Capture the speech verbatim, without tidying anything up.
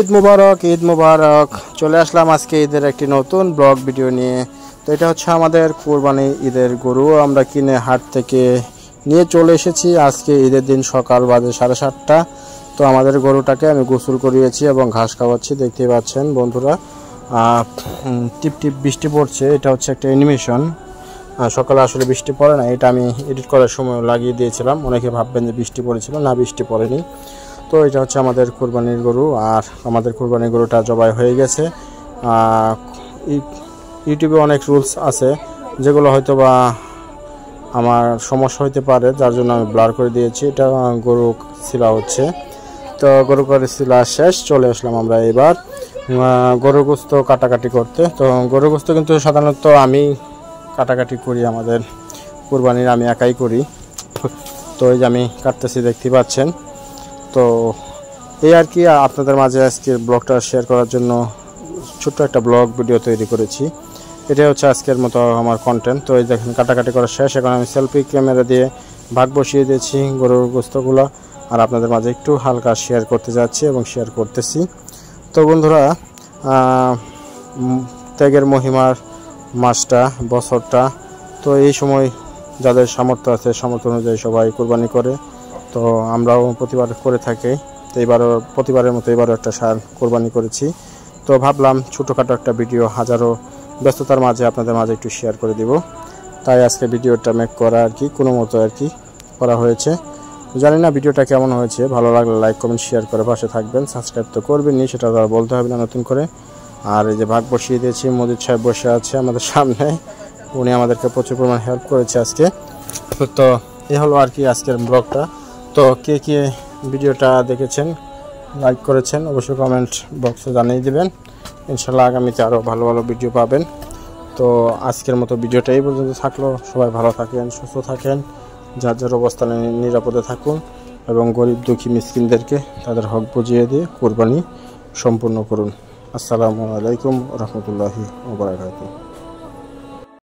ঈদ মোবারক, ঈদ মোবারক। চলে আসলাম আজকে ঈদের একটি নতুন ব্লগ ভিডিও নিয়ে। তো এটা হচ্ছে আমাদের কোরবানি ঈদের গরু, আমরা কিনে হাট থেকে নিয়ে চলে এসেছি। আজকে ঈদের দিন সকাল বাজে সাড়ে সাতটা। তো আমাদের গরুটাকে আমি গোসল করিয়েছি এবং ঘাস খাওয়াচ্ছি, দেখতে পাচ্ছেন বন্ধুরা। টিপ টিপ বৃষ্টি পড়ছে, এটা হচ্ছে একটা অ্যানিমেশন। সকালে আসলে বৃষ্টি পড়ে না, এটা আমি এডিট করার সময় লাগিয়ে দিয়েছিলাম। অনেকে ভাববেন যে বৃষ্টি পড়েছিল, না বৃষ্টি পড়েনি। তো এটা হচ্ছে আমাদের কোরবানির গরু, আর আমাদের কোরবানির গরুটা জবাই হয়ে গেছে। ইউটিউবে অনেক রুলস আছে যেগুলো হয়তো বা আমার সমস্যা হইতে পারে, যার জন্য আমি ব্লার করে দিয়েছি। এটা গরু ছিলা হচ্ছে, তো গরু করে ছিলা শেষ। চলে আসলাম আমরা এবার গরু গোস্ত কাটাকাটি করতে। তো গরু গোস্ত কিন্তু সাধারণত আমি কাটাকাটি করি, আমাদের কোরবানির আমি একাই করি। তো এই যে আমি কাটতেছি, দেখতে পাচ্ছেন। তো এই আর কি, আপনাদের মাঝে আজকের ব্লগটা শেয়ার করার জন্য ছোট্ট একটা ব্লগ ভিডিও তৈরি করেছি। এটাই হচ্ছে আজকের মতো আমার কন্টেন্ট। তো এই দেখেন, কাটাকাটি করা শেষ। এখন আমি সেলফি ক্যামেরা দিয়ে ভাগ বসিয়ে দিয়েছি গরুর গোস্তগুলো, আর আপনাদের মাঝে একটু হালকা শেয়ার করতে যাচ্ছি এবং শেয়ার করতেছি। তো বন্ধুরা, ত্যাগের মহিমার মাসটা, বছরটা, তো এই সময় যাদের সামর্থ্য আছে সামর্থ্য অনুযায়ী সবাই কোরবানি করে। তো আমরাও প্রতিবার করে থাকি। তো এবারও প্রতিবারের মতো এবারও একটা ষাঁড় কোরবানি করেছি। তো ভাবলাম ছোটোখাটো একটা ভিডিও হাজারো ব্যস্ততার মাঝে আপনাদের মাঝে একটু শেয়ার করে দিব, তাই আজকে ভিডিওটা মেক করা আর কি, কোনো মতো আর কি করা হয়েছে। জানি না ভিডিওটা কেমন হয়েছে, ভালো লাগলে লাইক কমেন্ট শেয়ার করে পাশে থাকবেন। সাবস্ক্রাইব তো করবেনই, সেটা তো আর বলতে হবে না নতুন করে। আর এই যে ভাগ বসিয়ে দিয়েছি, মজিদ সাহেব বসে আছে আমাদের সামনে, উনি আমাদেরকে প্রচুর পরিমাণ হেল্প করেছে আজকে। তো এ হলো আর কি আজকের ব্লগটা। তো কে কে ভিডিওটা দেখেছেন, লাইক করেছেন, অবশ্যই কমেন্ট বক্সে জানিয়ে দেবেন। ইনশাল্লাহ আগামীতে আরও ভালো ভালো ভিডিও পাবেন। তো আজকের মতো ভিডিওটা এই পর্যন্ত থাকলো। সবাই ভালো থাকেন, সুস্থ থাকেন, যার যার অবস্থানে নিরাপদে থাকুন, এবং গরিব দুঃখী মিসকিনদেরকে তাদের হক বুঝিয়ে দিয়ে কোরবানি সম্পূর্ণ করুন। আসসালামু আলাইকুম রহমতুল্লাহি ওয়া বারাকাতুহু।